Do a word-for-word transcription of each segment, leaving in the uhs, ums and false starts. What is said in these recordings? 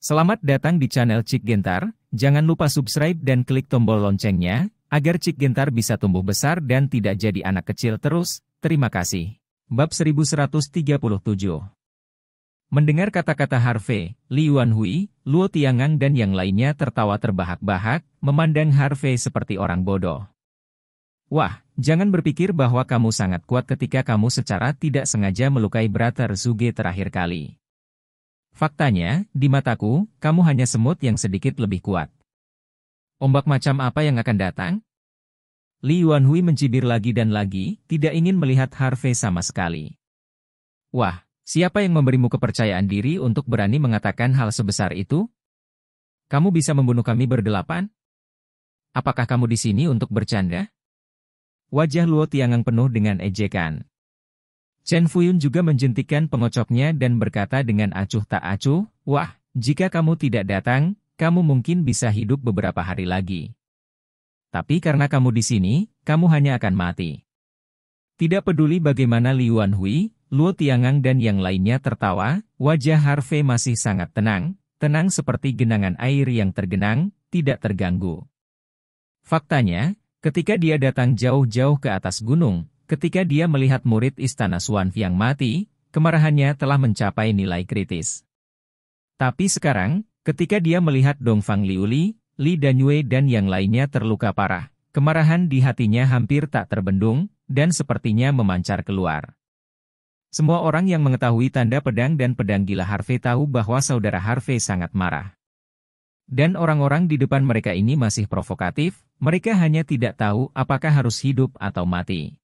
Selamat datang di channel Cik Gentar, jangan lupa subscribe dan klik tombol loncengnya, agar Cik Gentar bisa tumbuh besar dan tidak jadi anak kecil terus, terima kasih. Bab seribu seratus tiga puluh tujuh. Mendengar kata-kata Harvey, Li Wanhui, Luo Tiangang dan yang lainnya tertawa terbahak-bahak, memandang Harvey seperti orang bodoh. Wah, jangan berpikir bahwa kamu sangat kuat ketika kamu secara tidak sengaja melukai brother Zhuge terakhir kali. Faktanya, di mataku, kamu hanya semut yang sedikit lebih kuat. Ombak macam apa yang akan datang? Li Wanhui mencibir lagi dan lagi, tidak ingin melihat Harvey sama sekali. Wah, siapa yang memberimu kepercayaan diri untuk berani mengatakan hal sebesar itu? Kamu bisa membunuh kami berdelapan? Apakah kamu di sini untuk bercanda? Wajah Luo Tiangang penuh dengan ejekan. Chen Fuyun juga menjentikan pengocoknya dan berkata dengan acuh tak acuh, "Wah, jika kamu tidak datang, kamu mungkin bisa hidup beberapa hari lagi. Tapi karena kamu di sini, kamu hanya akan mati." Tidak peduli bagaimana Li Wanhui, Luo Tiangang dan yang lainnya tertawa, wajah Harvey masih sangat tenang, tenang seperti genangan air yang tergenang, tidak terganggu. Faktanya, ketika dia datang jauh-jauh ke atas gunung, ketika dia melihat murid istana Xuanfeng mati, kemarahannya telah mencapai nilai kritis. Tapi sekarang, ketika dia melihat Dongfang Liuli, Li Danyue dan yang lainnya terluka parah, kemarahan di hatinya hampir tak terbendung, dan sepertinya memancar keluar. Semua orang yang mengetahui tanda pedang dan pedang gila Harvey tahu bahwa saudara Harvey sangat marah. Dan orang-orang di depan mereka ini masih provokatif, mereka hanya tidak tahu apakah harus hidup atau mati.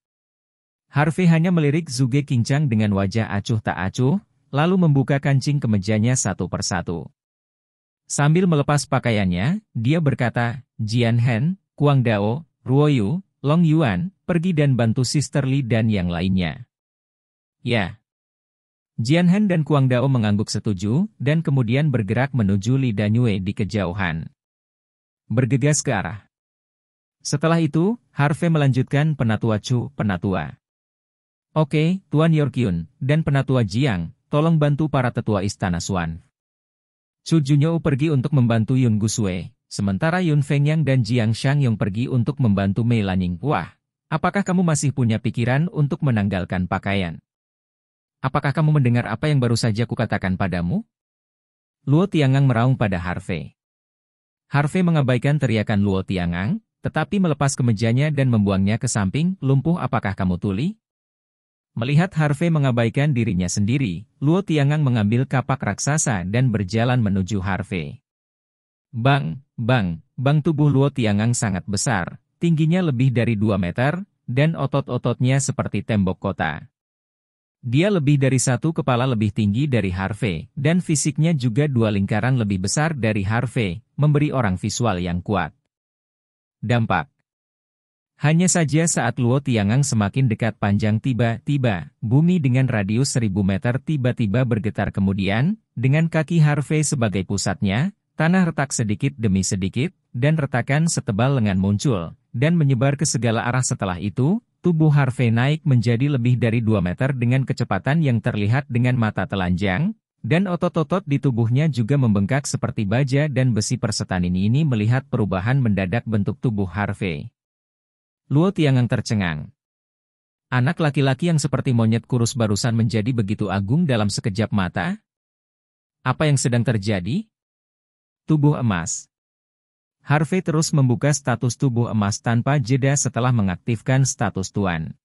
Harvey hanya melirik Zhuge Qingchang dengan wajah acuh tak acuh, lalu membuka kancing kemejanya satu persatu. Sambil melepas pakaiannya, dia berkata, "Jian Hen, Kuang Dao, Ruoyu, Long Yuan, pergi dan bantu Sister Li dan yang lainnya." Ya. Jian Hen dan Kuang Dao mengangguk setuju, dan kemudian bergerak menuju Li Danyue di kejauhan. Bergegas ke arah. Setelah itu, Harvey melanjutkan penatua Chu, penatua. "Oke, Tuan Yorkyun, dan penatua Jiang, tolong bantu para tetua istana Xuan." Chu Junyou pergi untuk membantu Yun Gusue, sementara Yun Fengyang dan Jiang Shangyong pergi untuk membantu Mei Lanying. "Wah, apakah kamu masih punya pikiran untuk menanggalkan pakaian? Apakah kamu mendengar apa yang baru saja kukatakan padamu?" Luo Tiangang meraung pada Harvey. Harvey mengabaikan teriakan Luo Tiangang, tetapi melepas kemejanya dan membuangnya ke samping. "Lumpuh, apakah kamu tuli?" Melihat Harvey mengabaikan dirinya sendiri, Luo Tiangang mengambil kapak raksasa dan berjalan menuju Harvey. Bang, bang, bang, tubuh Luo Tiangang sangat besar, tingginya lebih dari dua meter, dan otot-ototnya seperti tembok kota. Dia lebih dari satu kepala lebih tinggi dari Harvey, dan fisiknya juga dua lingkaran lebih besar dari Harvey, memberi orang visual yang kuat. Dampak. Hanya saja saat Luo Tiangang semakin dekat panjang, tiba-tiba, bumi dengan radius seribu meter tiba-tiba bergetar, kemudian, dengan kaki Harvey sebagai pusatnya, tanah retak sedikit demi sedikit, dan retakan setebal lengan muncul, dan menyebar ke segala arah. Setelah itu, tubuh Harvey naik menjadi lebih dari dua meter dengan kecepatan yang terlihat dengan mata telanjang, dan otot-otot di tubuhnya juga membengkak seperti baja dan besi. Persetan ini, ini melihat perubahan mendadak bentuk tubuh Harvey. Luo Tiangang tercengang. Anak laki-laki yang seperti monyet kurus barusan menjadi begitu agung dalam sekejap mata? Apa yang sedang terjadi? Tubuh emas. Harvey terus membuka status tubuh emas tanpa jeda setelah mengaktifkan status tuan.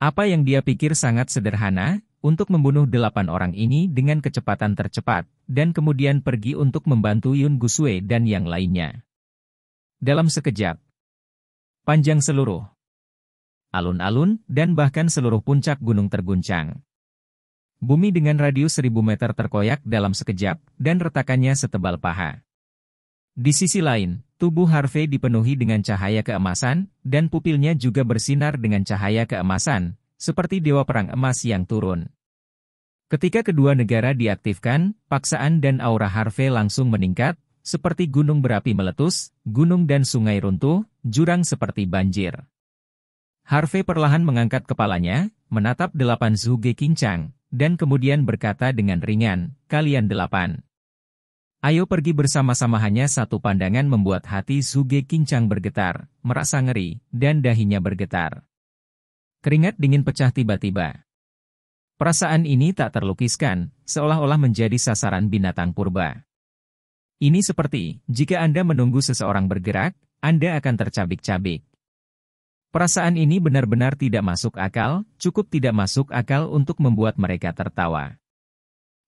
Apa yang dia pikir sangat sederhana, untuk membunuh delapan orang ini dengan kecepatan tercepat, dan kemudian pergi untuk membantu Yun Gusue dan yang lainnya. Dalam sekejap, panjang seluruh alun-alun, dan bahkan seluruh puncak gunung terguncang. Bumi dengan radius seribu meter terkoyak dalam sekejap, dan retakannya setebal paha. Di sisi lain, tubuh Harvey dipenuhi dengan cahaya keemasan, dan pupilnya juga bersinar dengan cahaya keemasan, seperti dewa perang emas yang turun. Ketika kedua negara diaktifkan, paksaan dan aura Harvey langsung meningkat, seperti gunung berapi meletus, gunung dan sungai runtuh, jurang seperti banjir. Harvey perlahan mengangkat kepalanya, menatap delapan Zhuge Qingchang, dan kemudian berkata dengan ringan, "Kalian delapan. Ayo pergi bersama-sama. Hanya satu pandangan membuat hati Zhuge Qingchang bergetar, merasa ngeri, dan dahinya bergetar. Keringat dingin pecah tiba-tiba. Perasaan ini tak terlukiskan, seolah-olah menjadi sasaran binatang purba. Ini seperti, jika Anda menunggu seseorang bergerak, Anda akan tercabik-cabik. Perasaan ini benar-benar tidak masuk akal, cukup tidak masuk akal untuk membuat mereka tertawa.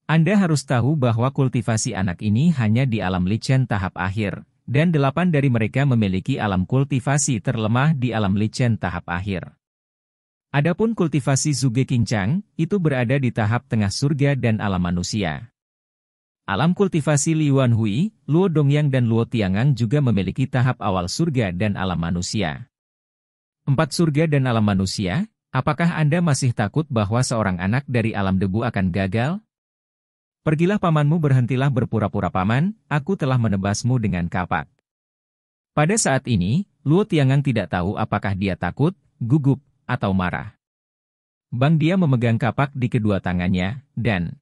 Anda harus tahu bahwa kultivasi anak ini hanya di alam lichen tahap akhir, dan delapan dari mereka memiliki alam kultivasi terlemah di alam lichen tahap akhir. Adapun kultivasi Zhuge Qingchang, itu berada di tahap tengah surga dan alam manusia. Alam kultivasi Li Wanhui, Luo Dongyang dan Luo Tiangang juga memiliki tahap awal surga dan alam manusia. Empat surga dan alam manusia, apakah Anda masih takut bahwa seorang anak dari alam debu akan gagal? Pergilah pamanmu, berhentilah berpura-pura paman, aku telah menebasmu dengan kapak. Pada saat ini, Luo Tiangang tidak tahu apakah dia takut, gugup, atau marah. Bang dia memegang kapak di kedua tangannya, dan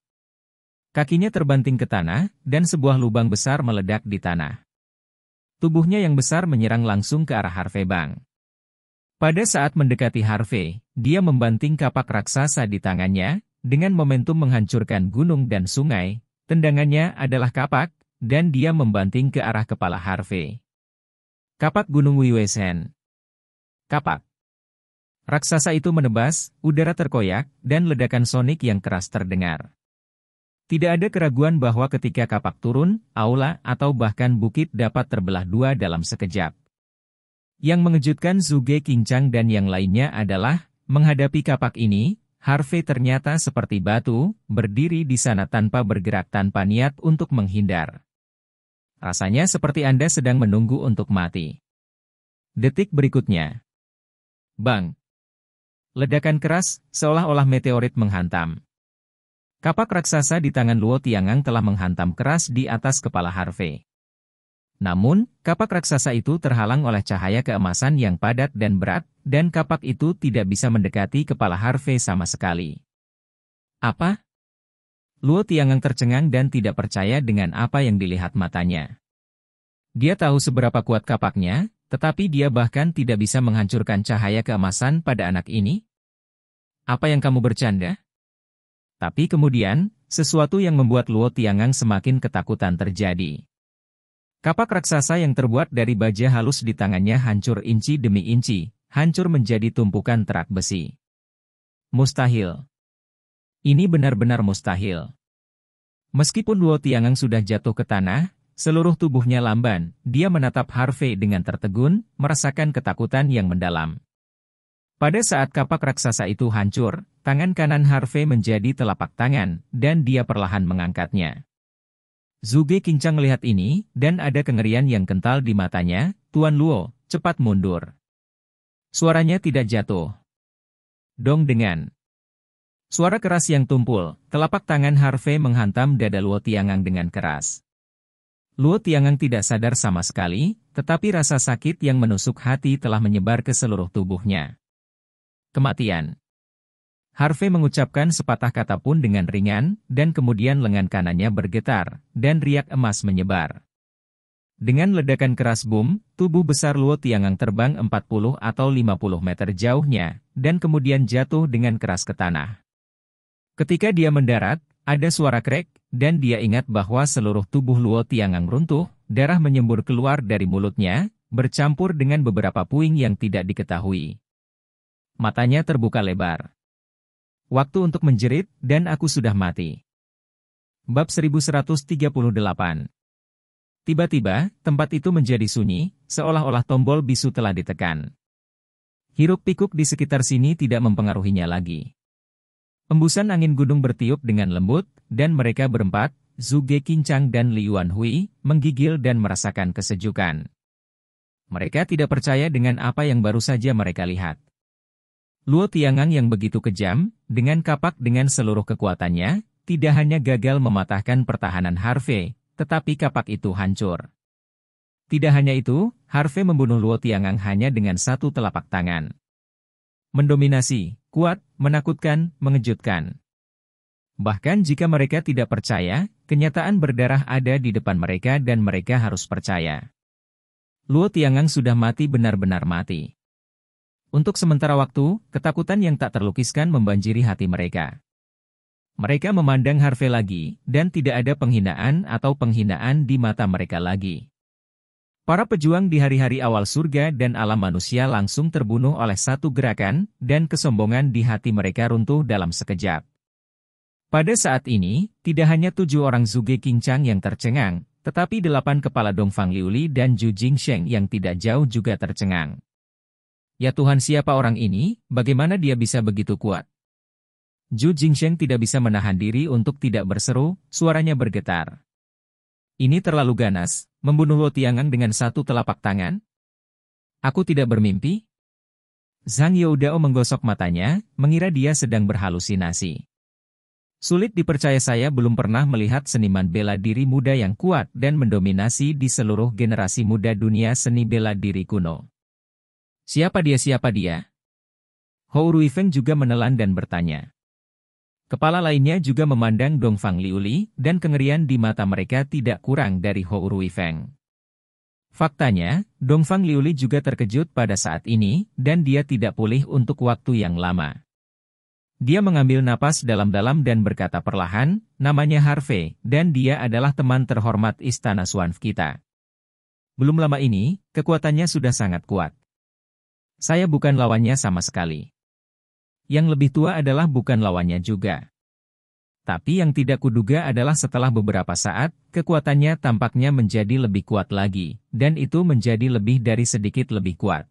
kakinya terbanting ke tanah, dan sebuah lubang besar meledak di tanah. Tubuhnya yang besar menyerang langsung ke arah Harvey Bang. Pada saat mendekati Harvey, dia membanting kapak raksasa di tangannya, dengan momentum menghancurkan gunung dan sungai. Tendangannya adalah kapak, dan dia membanting ke arah kepala Harvey. Kapak Gunung Wiwesen. Kapak. Raksasa itu menebas, udara terkoyak, dan ledakan sonik yang keras terdengar. Tidak ada keraguan bahwa ketika kapak turun, aula atau bahkan bukit dapat terbelah dua dalam sekejap. Yang mengejutkan Zhuge Qingchang dan yang lainnya adalah, menghadapi kapak ini, Harvey ternyata seperti batu, berdiri di sana tanpa bergerak tanpa niat untuk menghindar. Rasanya seperti Anda sedang menunggu untuk mati. Detik berikutnya. Bang! Ledakan keras, seolah-olah meteorit menghantam. Kapak raksasa di tangan Luo Tiangang telah menghantam keras di atas kepala Harvey. Namun, kapak raksasa itu terhalang oleh cahaya keemasan yang padat dan berat, dan kapak itu tidak bisa mendekati kepala Harvey sama sekali. Apa? Luo Tiangang tercengang dan tidak percaya dengan apa yang dilihat matanya. Dia tahu seberapa kuat kapaknya, tetapi dia bahkan tidak bisa menghancurkan cahaya keemasan pada anak ini. Apa yang kamu bercanda? Tapi kemudian, sesuatu yang membuat Luo Tiangang semakin ketakutan terjadi. Kapak raksasa yang terbuat dari baja halus di tangannya hancur inci demi inci, hancur menjadi tumpukan terak besi. Mustahil. Ini benar-benar mustahil. Meskipun Luo Tiangang sudah jatuh ke tanah, seluruh tubuhnya lamban, dia menatap Harvey dengan tertegun, merasakan ketakutan yang mendalam. Pada saat kapak raksasa itu hancur, tangan kanan Harvey menjadi telapak tangan, dan dia perlahan mengangkatnya. Zhuge Qingchang melihat ini, dan ada kengerian yang kental di matanya. Tuan Luo, cepat mundur. Suaranya tidak jatuh. Dong dengan suara keras yang tumpul, telapak tangan Harvey menghantam dada Luo Tiangang dengan keras. Luo Tiangang tidak sadar sama sekali, tetapi rasa sakit yang menusuk hati telah menyebar ke seluruh tubuhnya. Kematian. Harvey mengucapkan sepatah kata pun dengan ringan, dan kemudian lengan kanannya bergetar, dan riak emas menyebar. Dengan ledakan keras boom, tubuh besar Luo Tiangang terbang empat puluh atau lima puluh meter jauhnya, dan kemudian jatuh dengan keras ke tanah. Ketika dia mendarat, ada suara krek, dan dia ingat bahwa seluruh tubuh Luo Tiangang runtuh, darah menyembur keluar dari mulutnya, bercampur dengan beberapa puing yang tidak diketahui. Matanya terbuka lebar. Waktu untuk menjerit, dan aku sudah mati. Bab seribu seratus tiga puluh delapan. Tiba-tiba, tempat itu menjadi sunyi, seolah-olah tombol bisu telah ditekan. Hiruk-pikuk di sekitar sini tidak mempengaruhinya lagi. Embusan angin gunung bertiup dengan lembut, dan mereka berempat, Zhuge Qingchang dan Li Wanhui, menggigil dan merasakan kesejukan. Mereka tidak percaya dengan apa yang baru saja mereka lihat. Luo Tiangang yang begitu kejam, dengan kapak dengan seluruh kekuatannya, tidak hanya gagal mematahkan pertahanan Harvey, tetapi kapak itu hancur. Tidak hanya itu, Harvey membunuh Luo Tiangang hanya dengan satu telapak tangan. Mendominasi, kuat, menakutkan, mengejutkan. Bahkan jika mereka tidak percaya, kenyataan berdarah ada di depan mereka dan mereka harus percaya. Luo Tiangang sudah mati benar-benar mati. Untuk sementara waktu, ketakutan yang tak terlukiskan membanjiri hati mereka. Mereka memandang Harvey lagi, dan tidak ada penghinaan atau penghinaan di mata mereka lagi. Para pejuang di hari-hari awal surga dan alam manusia langsung terbunuh oleh satu gerakan, dan kesombongan di hati mereka runtuh dalam sekejap. Pada saat ini, tidak hanya tujuh orang Zhuge Qingchang yang tercengang, tetapi delapan kepala Dongfang Liuli dan Zhu Jingsheng yang tidak jauh juga tercengang. Ya Tuhan, siapa orang ini, bagaimana dia bisa begitu kuat? Zhu Jingsheng tidak bisa menahan diri untuk tidak berseru, suaranya bergetar. Ini terlalu ganas, membunuh Luo Tiangang dengan satu telapak tangan? Aku tidak bermimpi? Zhang Youdao menggosok matanya, mengira dia sedang berhalusinasi. Sulit dipercaya, saya belum pernah melihat seniman bela diri muda yang kuat dan mendominasi di seluruh generasi muda dunia seni bela diri kuno. Siapa dia, siapa dia? Hou Ruifeng juga menelan dan bertanya. Kepala lainnya juga memandang Dongfang Liuli, dan kengerian di mata mereka tidak kurang dari Hou Ruifeng. Faktanya, Dongfang Liuli juga terkejut pada saat ini, dan dia tidak pulih untuk waktu yang lama. Dia mengambil napas dalam-dalam dan berkata perlahan, namanya Harvey, dan dia adalah teman terhormat Istana Xuanfeng kita. Belum lama ini, kekuatannya sudah sangat kuat. Saya bukan lawannya sama sekali. Yang lebih tua adalah bukan lawannya juga. Tapi yang tidak kuduga adalah setelah beberapa saat, kekuatannya tampaknya menjadi lebih kuat lagi, dan itu menjadi lebih dari sedikit lebih kuat.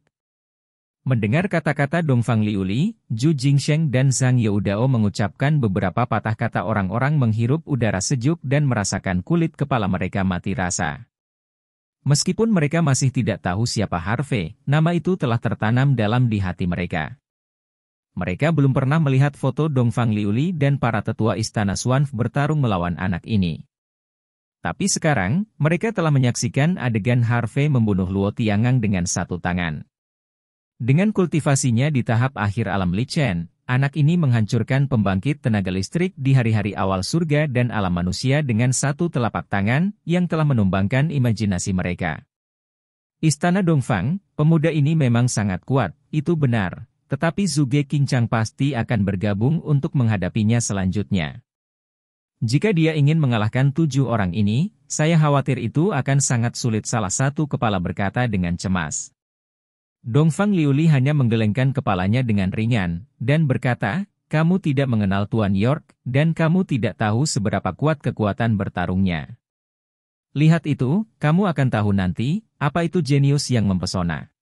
Mendengar kata-kata Dongfang Liuli, Zhu Jingsheng dan Zhang Youdao mengucapkan beberapa patah kata. Orang-orang menghirup udara sejuk dan merasakan kulit kepala mereka mati rasa. Meskipun mereka masih tidak tahu siapa Harvey, nama itu telah tertanam dalam di hati mereka. Mereka belum pernah melihat foto Dongfang Liuli dan para tetua Istana Xuanfeng bertarung melawan anak ini. Tapi sekarang, mereka telah menyaksikan adegan Harvey membunuh Luo Tiangang dengan satu tangan. Dengan kultivasinya di tahap akhir alam Li Chen, anak ini menghancurkan pembangkit tenaga listrik di hari-hari awal surga dan alam manusia dengan satu telapak tangan yang telah menumbangkan imajinasi mereka. Istana Dongfang, pemuda ini memang sangat kuat, itu benar, tetapi Zhuge Qingchang pasti akan bergabung untuk menghadapinya selanjutnya. Jika dia ingin mengalahkan tujuh orang ini, saya khawatir itu akan sangat sulit, salah satu kepala berkata dengan cemas. Dongfang Liuli hanya menggelengkan kepalanya dengan ringan, dan berkata, kamu tidak mengenal Tuan York, dan kamu tidak tahu seberapa kuat kekuatan bertarungnya. Lihat itu, kamu akan tahu nanti, apa itu jenius yang mempesona.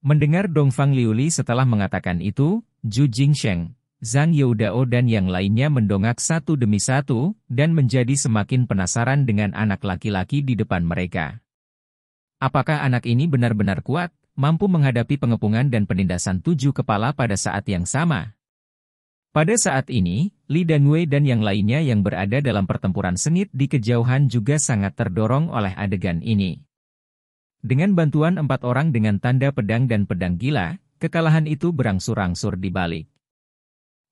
Mendengar Dongfang Liuli setelah mengatakan itu, Zhu Jingsheng, Zhang Youdao dan yang lainnya mendongak satu demi satu, dan menjadi semakin penasaran dengan anak laki-laki di depan mereka. Apakah anak ini benar-benar kuat? Mampu menghadapi pengepungan dan penindasan tujuh kepala pada saat yang sama. Pada saat ini, Li Danyue dan yang lainnya yang berada dalam pertempuran sengit di kejauhan juga sangat terdorong oleh adegan ini. Dengan bantuan empat orang dengan tanda pedang dan pedang gila, kekalahan itu berangsur-angsur dibalik.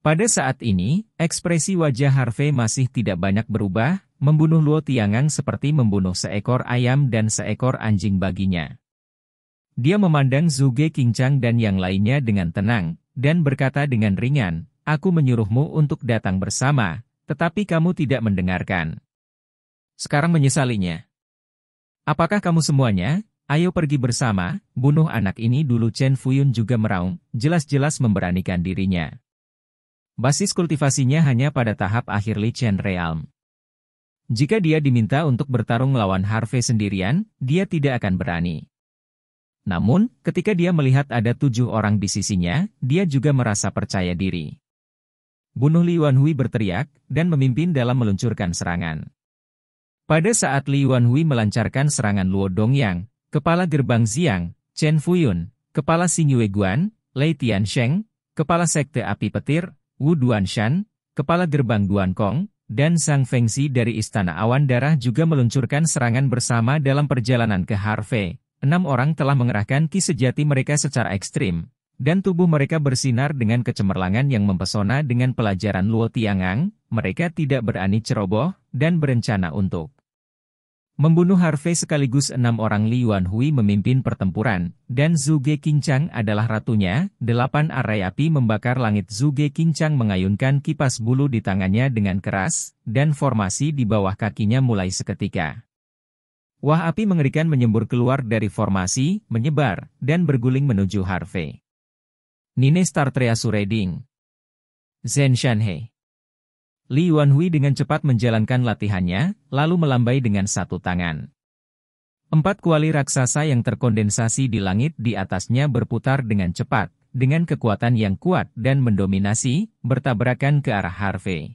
Pada saat ini, ekspresi wajah Harvey masih tidak banyak berubah, membunuh Luo Tiangang seperti membunuh seekor ayam dan seekor anjing baginya. Dia memandang Zhuge Qingchang dan yang lainnya dengan tenang, dan berkata dengan ringan, aku menyuruhmu untuk datang bersama, tetapi kamu tidak mendengarkan. Sekarang menyesalinya. Apakah kamu semuanya? Ayo pergi bersama, bunuh anak ini dulu. Chen Fuyun juga meraung, jelas-jelas memberanikan dirinya. Basis kultivasinya hanya pada tahap akhir Li Chen Realm. Jika dia diminta untuk bertarung melawan Harvey sendirian, dia tidak akan berani. Namun, ketika dia melihat ada tujuh orang di sisinya, dia juga merasa percaya diri. Bunuh! Li Wanhui berteriak, dan memimpin dalam meluncurkan serangan. Pada saat Li Wanhui melancarkan serangan, Luo Dongyang, Kepala Gerbang Xiang, Chen Fuyun, Kepala Sinyue Guan, Lei Tiansheng, Kepala Sekte Api Petir, Wu Duanshan, Kepala Gerbang Duankong, dan Sang Fengxi dari Istana Awan Darah juga meluncurkan serangan bersama dalam perjalanan ke Harvey. Enam orang telah mengerahkan ki sejati mereka secara ekstrim, Dan tubuh mereka bersinar dengan kecemerlangan yang mempesona dengan pelajaran Luo Tiangang, mereka tidak berani ceroboh, dan berencana untuk membunuh Harvey sekaligus enam orang. Li Wanhui memimpin pertempuran, dan Zhuge Qingchang adalah ratunya. Delapan arai api membakar langit. Zhuge Qingchang mengayunkan kipas bulu di tangannya dengan keras, dan formasi di bawah kakinya mulai seketika. Wah, api mengerikan menyembur keluar dari formasi, menyebar, dan berguling menuju Harvey. Nine Star Triasu Reding. Zhen Shanhe. Li Wanhui dengan cepat menjalankan latihannya, lalu melambai dengan satu tangan. Empat kuali raksasa yang terkondensasi di langit di atasnya berputar dengan cepat, dengan kekuatan yang kuat dan mendominasi, bertabrakan ke arah Harvey.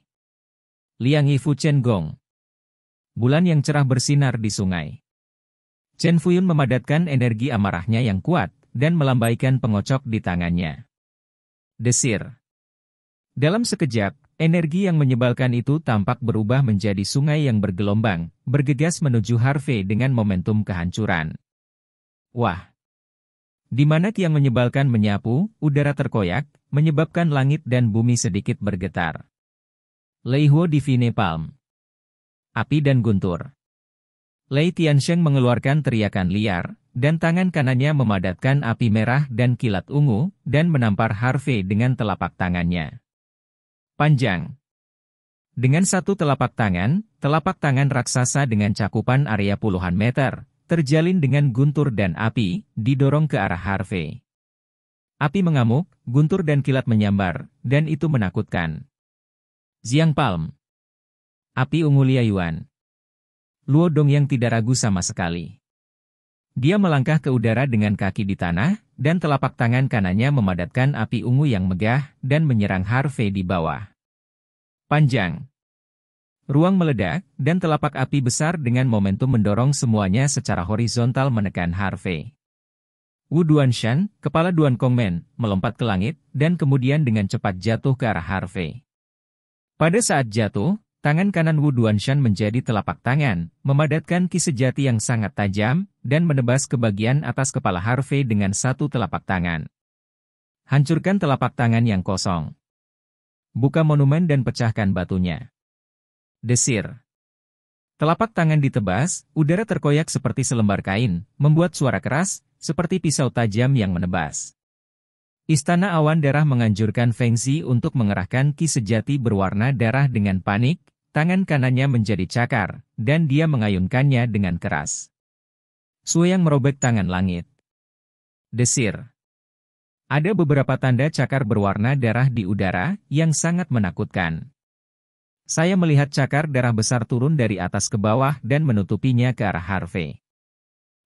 Liang Yifu Chen Gong. Bulan yang cerah bersinar di sungai. Chen Fuyun memadatkan energi amarahnya yang kuat, dan melambaikan pengocok di tangannya. Desir. Dalam sekejap, energi yang menyebalkan itu tampak berubah menjadi sungai yang bergelombang, bergegas menuju Harvey dengan momentum kehancuran. Wah! Di mana yang menyebalkan menyapu, udara terkoyak, menyebabkan langit dan bumi sedikit bergetar. Lei Huo Divine Palm. Api dan guntur. Lei Tiansheng mengeluarkan teriakan liar, dan tangan kanannya memadatkan api merah dan kilat ungu, dan menampar Harvey dengan telapak tangannya. Panjang. Dengan satu telapak tangan, telapak tangan raksasa dengan cakupan area puluhan meter, terjalin dengan guntur dan api, didorong ke arah Harvey. Api mengamuk, guntur dan kilat menyambar, dan itu menakutkan. Ziang Palm. Api ungu Liayuan. Luo Dongyang tidak ragu sama sekali. Dia melangkah ke udara dengan kaki di tanah, dan telapak tangan kanannya memadatkan api ungu yang megah, dan menyerang Harvey di bawah. Panjang. Ruang meledak, dan telapak api besar dengan momentum mendorong semuanya secara horizontal menekan Harvey. Wu Duanshan, kepala Duan Kongmen, melompat ke langit, dan kemudian dengan cepat jatuh ke arah Harvey. Pada saat jatuh, tangan kanan Wu Duanshan menjadi telapak tangan, memadatkan ki sejati yang sangat tajam, dan menebas ke bagian atas kepala Harvey dengan satu telapak tangan. Hancurkan telapak tangan yang kosong. Buka monumen dan pecahkan batunya. Desir. Telapak tangan ditebas, udara terkoyak seperti selembar kain, membuat suara keras, seperti pisau tajam yang menebas. Istana Awan Darah menganjurkan Fengxi untuk mengerahkan ki sejati berwarna darah dengan panik. Tangan kanannya menjadi cakar, dan dia mengayunkannya dengan keras. Suyang merobek tangan langit. Desir. Ada beberapa tanda cakar berwarna darah di udara, yang sangat menakutkan. Saya melihat cakar darah besar turun dari atas ke bawah dan menutupinya ke arah Harvey.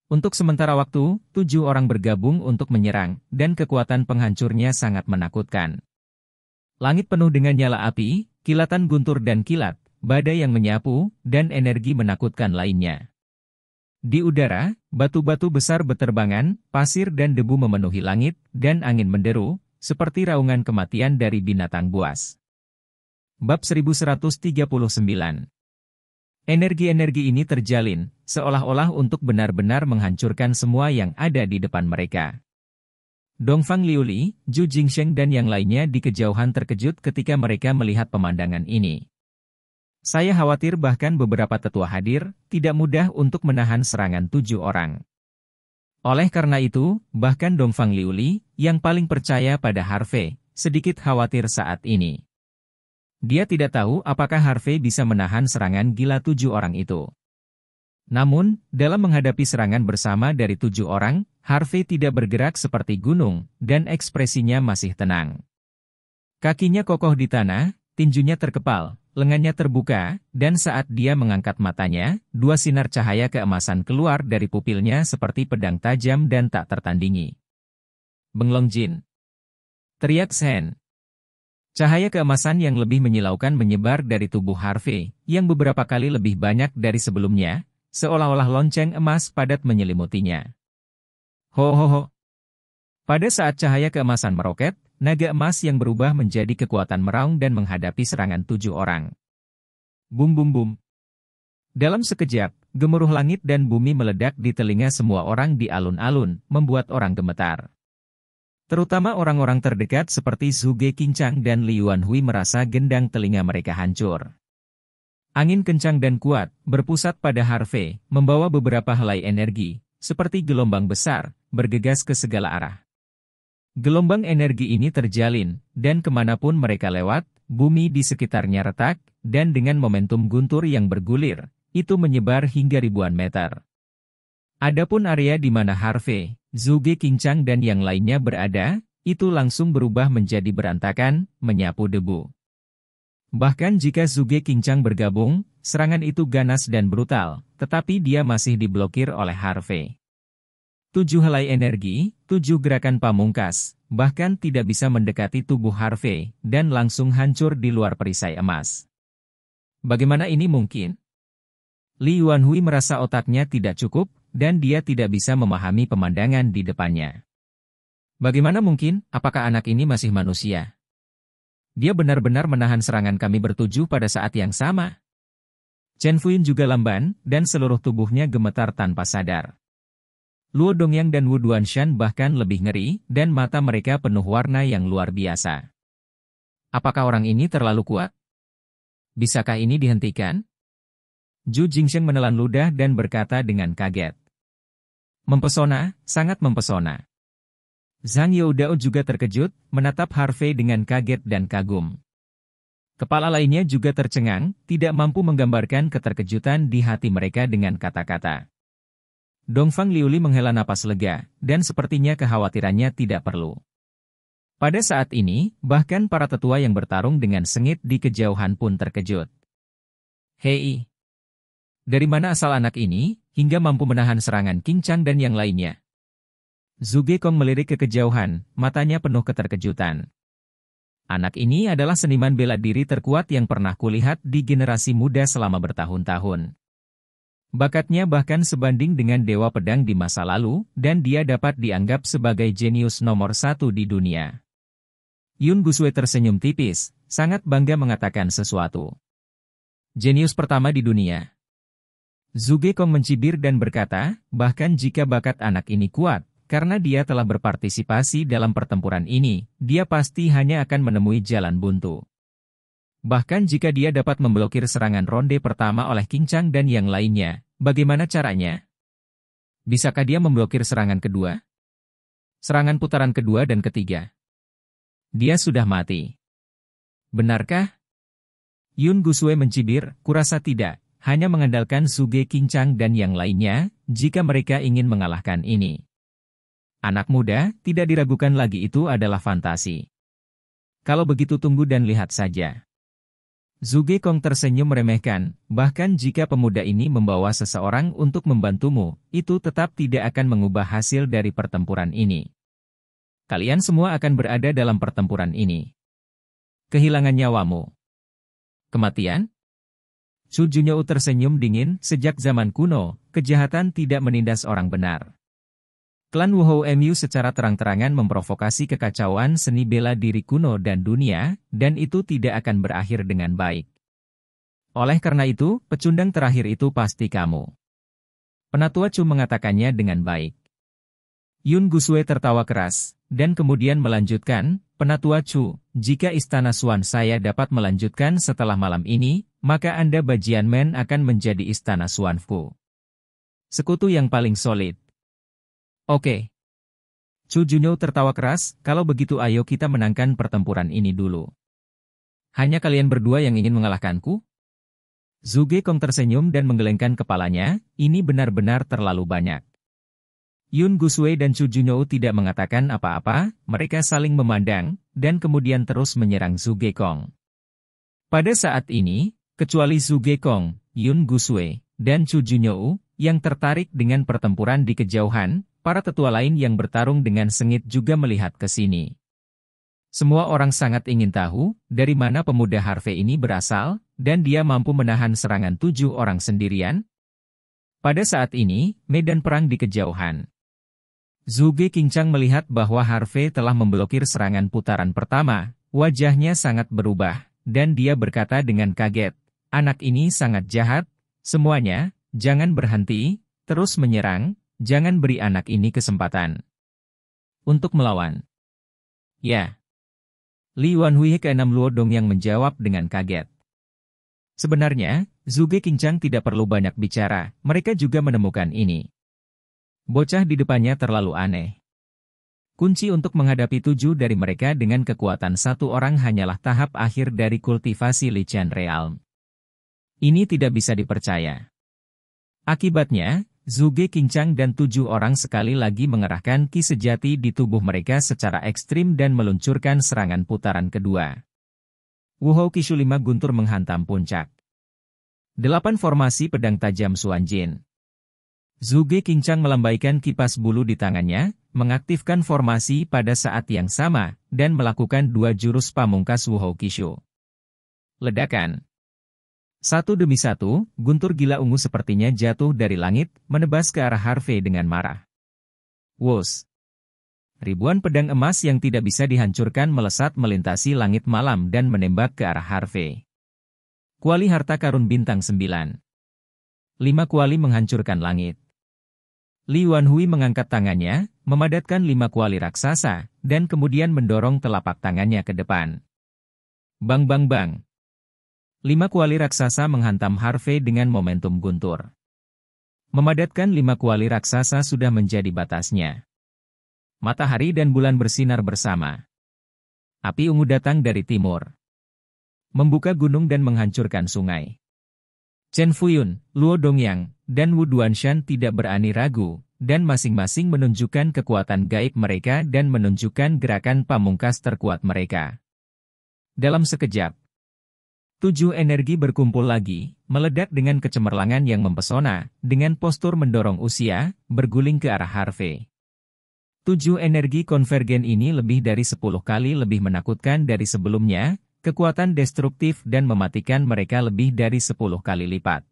Untuk sementara waktu, tujuh orang bergabung untuk menyerang, dan kekuatan penghancurnya sangat menakutkan. Langit penuh dengan nyala api, kilatan guntur dan kilat, badai yang menyapu, dan energi menakutkan lainnya. Di udara, batu-batu besar berterbangan, pasir dan debu memenuhi langit, dan angin menderu, seperti raungan kematian dari binatang buas. Bab seribu seratus tiga puluh sembilan. Energi-energi ini terjalin, seolah-olah untuk benar-benar menghancurkan semua yang ada di depan mereka. Dongfang Liuli, Zhu Jingsheng dan yang lainnya di kejauhan terkejut ketika mereka melihat pemandangan ini. Saya khawatir bahkan beberapa tetua hadir, tidak mudah untuk menahan serangan tujuh orang. Oleh karena itu, bahkan Dongfang Liuli, yang paling percaya pada Harvey, sedikit khawatir saat ini. Dia tidak tahu apakah Harvey bisa menahan serangan gila tujuh orang itu. Namun, dalam menghadapi serangan bersama dari tujuh orang, Harvey tidak bergerak seperti gunung, dan ekspresinya masih tenang. Kakinya kokoh di tanah, tinjunya terkepal, lengannya terbuka, dan saat dia mengangkat matanya, dua sinar cahaya keemasan keluar dari pupilnya seperti pedang tajam dan tak tertandingi. Benglong Jin. Teriak Sen. Cahaya keemasan yang lebih menyilaukan menyebar dari tubuh Harvey, yang beberapa kali lebih banyak dari sebelumnya, seolah-olah lonceng emas padat menyelimutinya. Ho ho ho. Pada saat cahaya keemasan meroket, naga emas yang berubah menjadi kekuatan meraung dan menghadapi serangan tujuh orang. Bum bum bum. Dalam sekejap, gemuruh langit dan bumi meledak di telinga semua orang di alun-alun, membuat orang gemetar. Terutama orang-orang terdekat seperti Zhuge Qingchang dan Li Wanhui merasa gendang telinga mereka hancur. Angin kencang dan kuat, berpusat pada Harvey, membawa beberapa helai energi, seperti gelombang besar, bergegas ke segala arah. Gelombang energi ini terjalin, dan kemanapun mereka lewat, bumi di sekitarnya retak, dan dengan momentum guntur yang bergulir, itu menyebar hingga ribuan meter. Adapun area di mana Harvey, Zhuge Qingchang dan yang lainnya berada, itu langsung berubah menjadi berantakan, menyapu debu. Bahkan jika Zhuge Qingchang bergabung, serangan itu ganas dan brutal, tetapi dia masih diblokir oleh Harvey. Tujuh helai energi, tujuh gerakan pamungkas, bahkan tidak bisa mendekati tubuh Harvey, dan langsung hancur di luar perisai emas. Bagaimana ini mungkin? Li Wanhui merasa otaknya tidak cukup, dan dia tidak bisa memahami pemandangan di depannya. Bagaimana mungkin, apakah anak ini masih manusia? Dia benar-benar menahan serangan kami bertujuh pada saat yang sama. Chen Fuyun juga lamban, dan seluruh tubuhnya gemetar tanpa sadar. Luo Dongyang dan Wu Duanshan bahkan lebih ngeri, dan mata mereka penuh warna yang luar biasa. Apakah orang ini terlalu kuat? Bisakah ini dihentikan? Zhu Jingsheng menelan ludah dan berkata dengan kaget. Mempesona, sangat mempesona. Zhang Youdao juga terkejut, menatap Harvey dengan kaget dan kagum. Kepala lainnya juga tercengang, tidak mampu menggambarkan keterkejutan di hati mereka dengan kata-kata. Dongfang Liuli menghela napas lega, dan sepertinya kekhawatirannya tidak perlu. Pada saat ini, bahkan para tetua yang bertarung dengan sengit di kejauhan pun terkejut. Hei! Dari mana asal anak ini, hingga mampu menahan serangan Qingchang dan yang lainnya? Zhuge Kong melirik ke kejauhan, matanya penuh keterkejutan. Anak ini adalah seniman bela diri terkuat yang pernah kulihat di generasi muda selama bertahun-tahun. Bakatnya bahkan sebanding dengan dewa pedang di masa lalu, dan dia dapat dianggap sebagai jenius nomor satu di dunia. Yun Gusue tersenyum tipis, sangat bangga mengatakan sesuatu. Jenius pertama di dunia. Zhuge Kong mencibir dan berkata, bahkan jika bakat anak ini kuat, karena dia telah berpartisipasi dalam pertempuran ini, dia pasti hanya akan menemui jalan buntu. Bahkan jika dia dapat memblokir serangan ronde pertama oleh Qingchang dan yang lainnya, bagaimana caranya? Bisakah dia memblokir serangan kedua? Serangan putaran kedua dan ketiga. Dia sudah mati. Benarkah? Yun Gusue mencibir, kurasa tidak. Hanya mengandalkan Zhuge Qingchang dan yang lainnya, jika mereka ingin mengalahkan ini. Anak muda, tidak diragukan lagi itu adalah fantasi. Kalau begitu tunggu dan lihat saja. Zhuge Kong tersenyum meremehkan, bahkan jika pemuda ini membawa seseorang untuk membantumu, itu tetap tidak akan mengubah hasil dari pertempuran ini. Kalian semua akan berada dalam pertempuran ini. Kehilangan nyawamu. Kematian? Chu Junyou tersenyum dingin, sejak zaman kuno, kejahatan tidak menindas orang benar. Klan Wuhou Mu secara terang-terangan memprovokasi kekacauan seni bela diri kuno dan dunia, dan itu tidak akan berakhir dengan baik. Oleh karena itu, pecundang terakhir itu pasti kamu. Penatua Chu mengatakannya dengan baik. Yun Gusue tertawa keras, dan kemudian melanjutkan, Penatua Chu, jika istana Xuan saya dapat melanjutkan setelah malam ini, maka Anda Bajian Men akan menjadi istana Xuanfeng. Sekutu yang paling solid. Oke. Chu Junyou tertawa keras, kalau begitu ayo kita menangkan pertempuran ini dulu. Hanya kalian berdua yang ingin mengalahkanku? Zhuge Kong tersenyum dan menggelengkan kepalanya, ini benar-benar terlalu banyak. Yun Gusue dan Chu Junyou tidak mengatakan apa-apa, mereka saling memandang, dan kemudian terus menyerang Zhuge Kong. Pada saat ini, kecuali Zhuge Kong, Yun Gusue, dan Chu Junyou, yang tertarik dengan pertempuran di kejauhan, para tetua lain yang bertarung dengan sengit juga melihat ke sini. Semua orang sangat ingin tahu, dari mana pemuda Harvey ini berasal, dan dia mampu menahan serangan tujuh orang sendirian. Pada saat ini, medan perang di kejauhan. Zhuge Qingchang melihat bahwa Harvey telah memblokir serangan putaran pertama, wajahnya sangat berubah, dan dia berkata dengan kaget, anak ini sangat jahat, semuanya, jangan berhenti, terus menyerang, jangan beri anak ini kesempatan untuk melawan. Ya. Li Wanhui keenam Luo Dongyang menjawab dengan kaget. Sebenarnya, Zhuge Qingchang tidak perlu banyak bicara, mereka juga menemukan ini. Bocah di depannya terlalu aneh. Kunci untuk menghadapi tujuh dari mereka dengan kekuatan satu orang hanyalah tahap akhir dari kultivasi Li Qian Realm. Ini tidak bisa dipercaya. Akibatnya, Zhuge Qingchang dan tujuh orang sekali lagi mengerahkan ki sejati di tubuh mereka secara ekstrim dan meluncurkan serangan putaran kedua. Wuhou Kishu lima guntur menghantam puncak. Delapan formasi pedang tajam Xuanjin. Zhuge Qingchang melambaikan kipas bulu di tangannya, mengaktifkan formasi pada saat yang sama, dan melakukan dua jurus pamungkas Wuhou Kishu. Ledakan. Satu demi satu, guntur gila ungu sepertinya jatuh dari langit, menebas ke arah Harvey dengan marah. Wos. Ribuan pedang emas yang tidak bisa dihancurkan melesat melintasi langit malam dan menembak ke arah Harvey. Kuali harta karun bintang sembilan. Lima kuali menghancurkan langit. Li Wanhui mengangkat tangannya, memadatkan lima kuali raksasa, dan kemudian mendorong telapak tangannya ke depan. Bang bang bang. Lima kuali raksasa menghantam Harvey dengan momentum guntur. Memadatkan lima kuali raksasa sudah menjadi batasnya. Matahari dan bulan bersinar bersama. Api ungu datang dari timur. Membuka gunung dan menghancurkan sungai. Chen Fuyun, Luo Dongyang, dan Wu Duanshan tidak berani ragu, dan masing-masing menunjukkan kekuatan gaib mereka dan menunjukkan gerakan pamungkas terkuat mereka. Dalam sekejap, tujuh energi berkumpul lagi, meledak dengan kecemerlangan yang mempesona, dengan postur mendorong usia, berguling ke arah Harvey. Tujuh energi konvergen ini lebih dari sepuluh kali lebih menakutkan dari sebelumnya, kekuatan destruktif dan mematikan mereka lebih dari sepuluh kali lipat.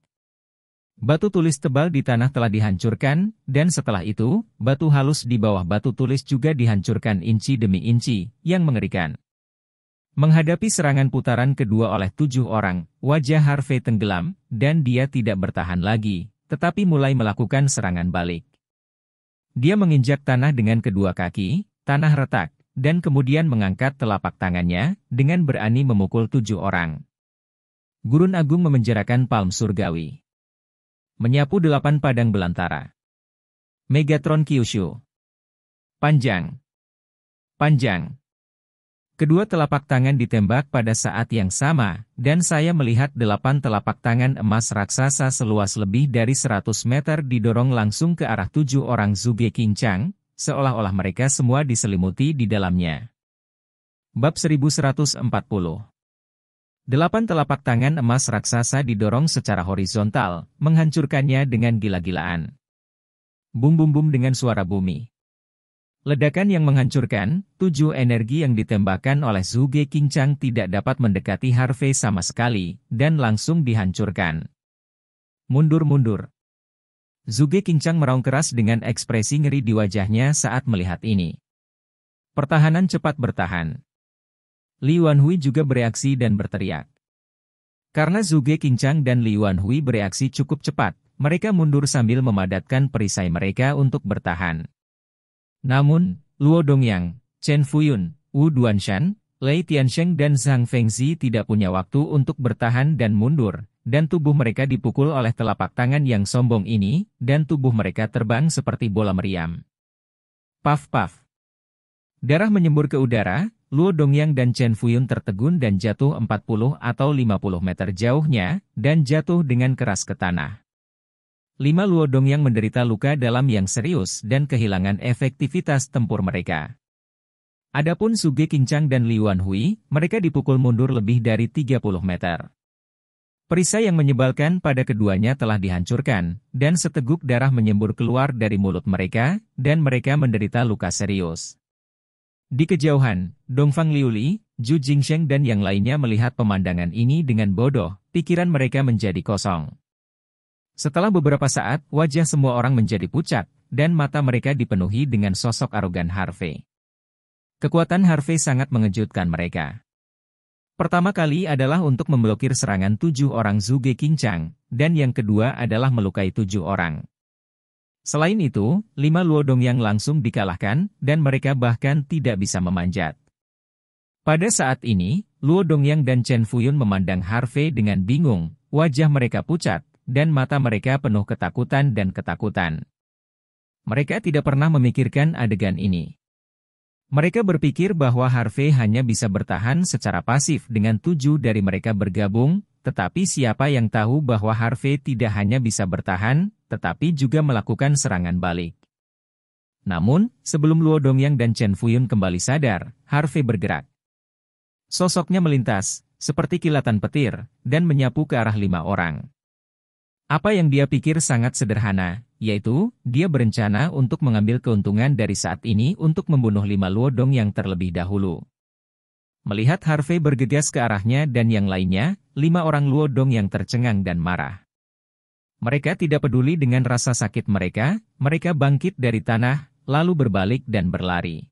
Batu tulis tebal di tanah telah dihancurkan, dan setelah itu, batu halus di bawah batu tulis juga dihancurkan inci demi inci, yang mengerikan. Menghadapi serangan putaran kedua oleh tujuh orang, wajah Harvey tenggelam, dan dia tidak bertahan lagi, tetapi mulai melakukan serangan balik. Dia menginjak tanah dengan kedua kaki, tanah retak, dan kemudian mengangkat telapak tangannya, dengan berani memukul tujuh orang. Gurun Agung memenjarakan palm surgawi. Menyapu delapan padang belantara. Megatron Kyushu. Panjang. Panjang. Kedua telapak tangan ditembak pada saat yang sama, dan saya melihat delapan telapak tangan emas raksasa seluas lebih dari seratus meter didorong langsung ke arah tujuh orang Zhuge Qingchang, seolah-olah mereka semua diselimuti di dalamnya. Bab seribu seratus empat puluh. Delapan telapak tangan emas raksasa didorong secara horizontal, menghancurkannya dengan gila-gilaan. Bum-bum-bum dengan suara bumi. Ledakan yang menghancurkan, tujuh energi yang ditembakkan oleh Zhuge Qingchang tidak dapat mendekati Harvey sama sekali, dan langsung dihancurkan. Mundur-mundur. Zhuge Qingchang meraung keras dengan ekspresi ngeri di wajahnya saat melihat ini. Pertahanan cepat bertahan. Li Wanhui juga bereaksi dan berteriak. Karena Zhuge Qingchang dan Li Wanhui bereaksi cukup cepat, mereka mundur sambil memadatkan perisai mereka untuk bertahan. Namun, Luo Dongyang, Chen Fuyun, Wu Duanshan, Lei Tiansheng dan Sang Fengxi tidak punya waktu untuk bertahan dan mundur, dan tubuh mereka dipukul oleh telapak tangan yang sombong ini, dan tubuh mereka terbang seperti bola meriam. Paf-paf. Darah menyembur ke udara, Luo Dongyang dan Chen Fuyun tertegun dan jatuh empat puluh atau lima puluh meter jauhnya, dan jatuh dengan keras ke tanah. Lima Luo Dongyang menderita luka dalam yang serius dan kehilangan efektivitas tempur mereka. Adapun Zhuge Qingchang dan Li Wanhui, mereka dipukul mundur lebih dari tiga puluh meter. Perisai yang menyebalkan pada keduanya telah dihancurkan, dan seteguk darah menyembur keluar dari mulut mereka, dan mereka menderita luka serius. Di kejauhan, Dongfang Liuli, Zhu Jingsheng dan yang lainnya melihat pemandangan ini dengan bodoh, pikiran mereka menjadi kosong. Setelah beberapa saat, wajah semua orang menjadi pucat, dan mata mereka dipenuhi dengan sosok arogan Harvey. Kekuatan Harvey sangat mengejutkan mereka. Pertama kali adalah untuk memblokir serangan tujuh orang Zhuge Qingchang, dan yang kedua adalah melukai tujuh orang. Selain itu, lima Luo Dongyang langsung dikalahkan, dan mereka bahkan tidak bisa memanjat. Pada saat ini, Luo Dongyang dan Chen Fuyun memandang Harvey dengan bingung, wajah mereka pucat, dan mata mereka penuh ketakutan dan ketakutan. Mereka tidak pernah memikirkan adegan ini. Mereka berpikir bahwa Harvey hanya bisa bertahan secara pasif dengan tujuh dari mereka bergabung, tetapi siapa yang tahu bahwa Harvey tidak hanya bisa bertahan, tetapi juga melakukan serangan balik. Namun, sebelum Luo Dongyang dan Chen Fuyun kembali sadar, Harvey bergerak. Sosoknya melintas, seperti kilatan petir, dan menyapu ke arah lima orang. Apa yang dia pikir sangat sederhana, yaitu, dia berencana untuk mengambil keuntungan dari saat ini untuk membunuh lima Luo Dongyang terlebih dahulu. Melihat Harvey bergegas ke arahnya dan yang lainnya, lima orang Luo Dongyang tercengang dan marah. Mereka tidak peduli dengan rasa sakit mereka, mereka bangkit dari tanah, lalu berbalik dan berlari.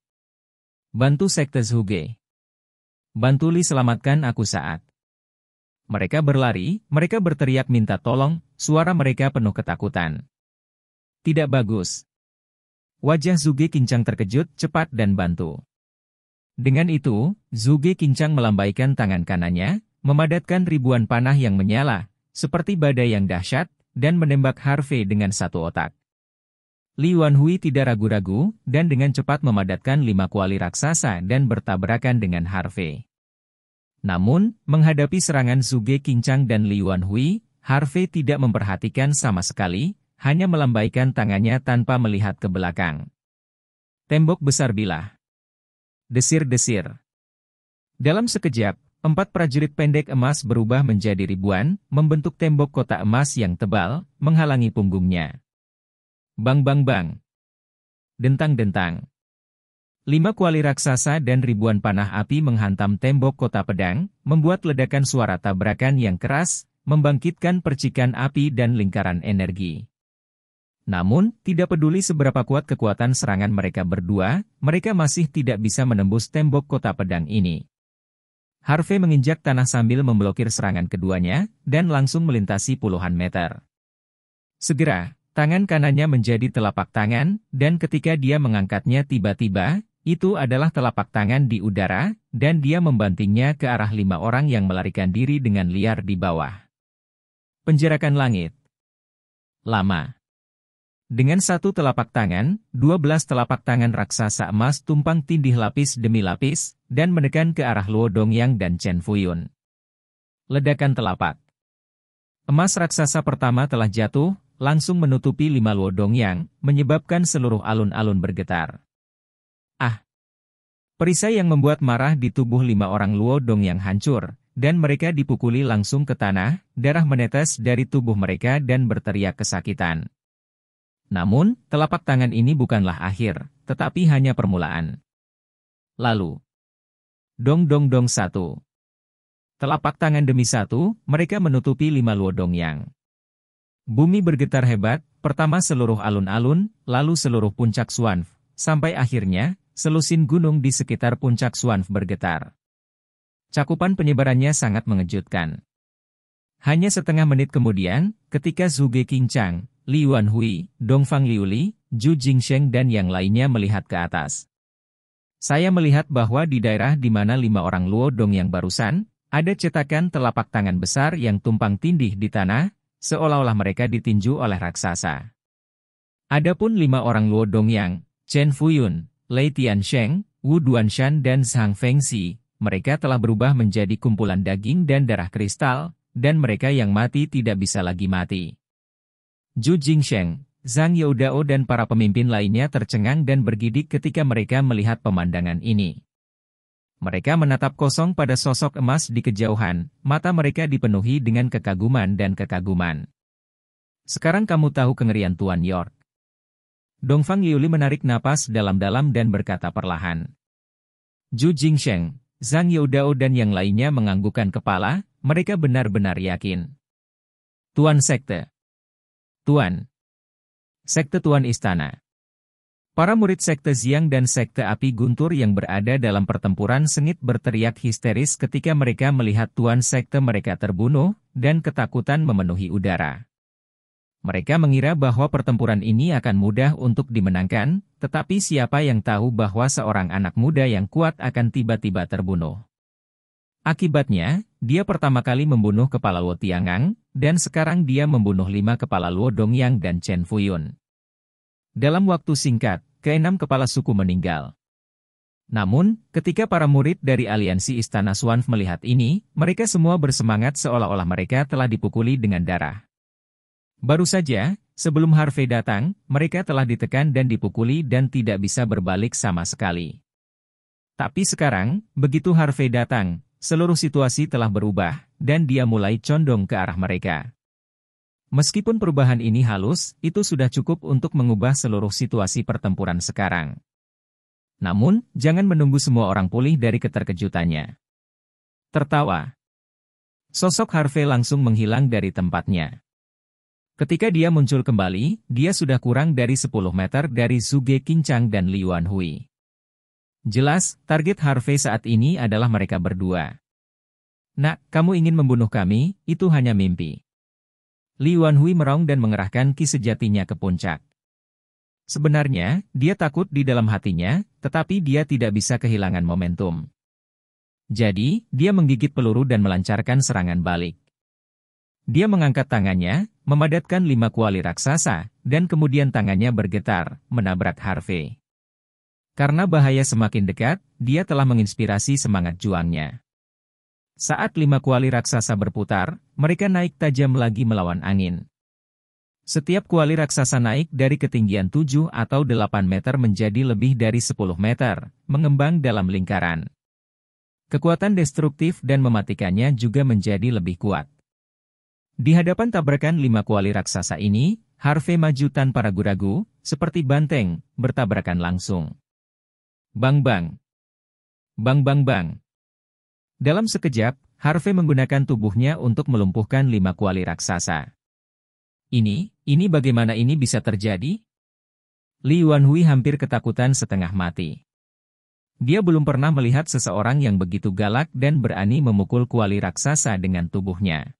Bantu Sekte Zhuge. Bantu Li selamatkan aku saat. Mereka berlari, mereka berteriak minta tolong, suara mereka penuh ketakutan. Tidak bagus. Wajah Zhuge Qingchang terkejut, cepat dan bantu. Dengan itu, Zhuge Qingchang melambaikan tangan kanannya, memadatkan ribuan panah yang menyala, seperti badai yang dahsyat, dan menembak Harvey dengan satu otak. Li Wanhui tidak ragu-ragu, dan dengan cepat memadatkan lima kuali raksasa dan bertabrakan dengan Harvey. Namun, menghadapi serangan Zhuge Qingchang dan Li Wanhui, Harvey tidak memperhatikan sama sekali, hanya melambaikan tangannya tanpa melihat ke belakang. Tembok besar bilah. Desir-desir. Dalam sekejap, empat prajurit pendek emas berubah menjadi ribuan, membentuk tembok kota emas yang tebal, menghalangi punggungnya. Bang-bang-bang. Dentang-dentang. Lima kuali raksasa dan ribuan panah api menghantam tembok kota pedang, membuat ledakan suara tabrakan yang keras, membangkitkan percikan api dan lingkaran energi. Namun, tidak peduli seberapa kuat kekuatan serangan mereka berdua, mereka masih tidak bisa menembus tembok kota pedang ini. Harvey menginjak tanah sambil memblokir serangan keduanya, dan langsung melintasi puluhan meter. Segera, tangan kanannya menjadi telapak tangan, dan ketika dia mengangkatnya tiba-tiba, itu adalah telapak tangan di udara, dan dia membantingnya ke arah lima orang yang melarikan diri dengan liar di bawah. Penjarakan langit. Lama. Dengan satu telapak tangan, dua belas telapak tangan raksasa emas tumpang tindih lapis demi lapis, dan menekan ke arah Luo Dongyang dan Chen Fuyun. Ledakan telapak. Emas raksasa pertama telah jatuh, langsung menutupi lima Luo Dongyang, menyebabkan seluruh alun-alun bergetar. Ah! Perisai yang membuat marah di tubuh lima orang Luo Dongyang hancur, dan mereka dipukuli langsung ke tanah, darah menetes dari tubuh mereka dan berteriak kesakitan. Namun, telapak tangan ini bukanlah akhir, tetapi hanya permulaan. Lalu, dong-dong-dong satu. Telapak tangan demi satu, mereka menutupi lima Luo Dongyang. Bumi bergetar hebat, pertama seluruh alun-alun, lalu seluruh puncak Xuanf. Sampai akhirnya, selusin gunung di sekitar puncak Xuanf bergetar. Cakupan penyebarannya sangat mengejutkan. Hanya setengah menit kemudian, ketika Zhuge Qingchang, Li Wanhui, Dongfang Liuli, Zhu Jingsheng dan yang lainnya melihat ke atas. Saya melihat bahwa di daerah di mana lima orang Luo Dongyang barusan, ada cetakan telapak tangan besar yang tumpang tindih di tanah, seolah-olah mereka ditinju oleh raksasa. Adapun lima orang Luo Dongyang, Chen Fuyun, Lei Tiansheng, Wu Duanshan dan Sang Fengxi, mereka telah berubah menjadi kumpulan daging dan darah kristal, dan mereka yang mati tidak bisa lagi mati. Zhu Jingsheng, Zhang Youdao dan para pemimpin lainnya tercengang dan bergidik ketika mereka melihat pemandangan ini. Mereka menatap kosong pada sosok emas di kejauhan, mata mereka dipenuhi dengan kekaguman dan kekaguman. Sekarang kamu tahu kengerian Tuan York. Dongfang Liuli menarik napas dalam-dalam dan berkata perlahan. Zhu Jingsheng, Zhang Youdao dan yang lainnya menganggukkan kepala, mereka benar-benar yakin. Tuan Sekte. Tuan. Sekte Tuan Istana. Para murid Sekte Ziang dan Sekte Api Guntur yang berada dalam pertempuran sengit berteriak histeris ketika mereka melihat Tuan Sekte mereka terbunuh, dan ketakutan memenuhi udara. Mereka mengira bahwa pertempuran ini akan mudah untuk dimenangkan, tetapi siapa yang tahu bahwa seorang anak muda yang kuat akan tiba-tiba terbunuh. Akibatnya, dia pertama kali membunuh kepala Luo Tiangang, dan sekarang dia membunuh lima kepala Luo Dongyang dan Chen Fuyun. Dalam waktu singkat, keenam kepala suku meninggal. Namun, ketika para murid dari aliansi Istana Xuanf melihat ini, mereka semua bersemangat seolah-olah mereka telah dipukuli dengan darah. Baru saja, sebelum Harvey datang, mereka telah ditekan dan dipukuli dan tidak bisa berbalik sama sekali. Tapi sekarang, begitu Harvey datang, seluruh situasi telah berubah, dan dia mulai condong ke arah mereka. Meskipun perubahan ini halus, itu sudah cukup untuk mengubah seluruh situasi pertempuran sekarang. Namun, jangan menunggu semua orang pulih dari keterkejutannya. Tertawa. Sosok Harvey langsung menghilang dari tempatnya. Ketika dia muncul kembali, dia sudah kurang dari sepuluh meter dari Zhuge Qingchang dan Li Wanhui. Jelas, target Harvey saat ini adalah mereka berdua. Nak, kamu ingin membunuh kami, itu hanya mimpi. Li Wanhui meraung dan mengerahkan ki sejatinya ke puncak. Sebenarnya, dia takut di dalam hatinya, tetapi dia tidak bisa kehilangan momentum. Jadi, dia menggigit peluru dan melancarkan serangan balik. Dia mengangkat tangannya, memadatkan lima kuali raksasa, dan kemudian tangannya bergetar, menabrak Harvey. Karena bahaya semakin dekat, dia telah menginspirasi semangat juangnya. Saat lima kuali raksasa berputar, mereka naik tajam lagi melawan angin. Setiap kuali raksasa naik dari ketinggian tujuh atau delapan meter menjadi lebih dari sepuluh meter, mengembang dalam lingkaran. Kekuatan destruktif dan mematikannya juga menjadi lebih kuat. Di hadapan tabrakan lima kuali raksasa ini, Harvey maju tanpa ragu-ragu, seperti banteng, bertabrakan langsung. Bang-bang. Bang-bang-bang. Dalam sekejap, Harvey menggunakan tubuhnya untuk melumpuhkan lima kuali raksasa. Ini, ini bagaimana ini bisa terjadi? Li Wanhui hampir ketakutan setengah mati. Dia belum pernah melihat seseorang yang begitu galak dan berani memukul kuali raksasa dengan tubuhnya.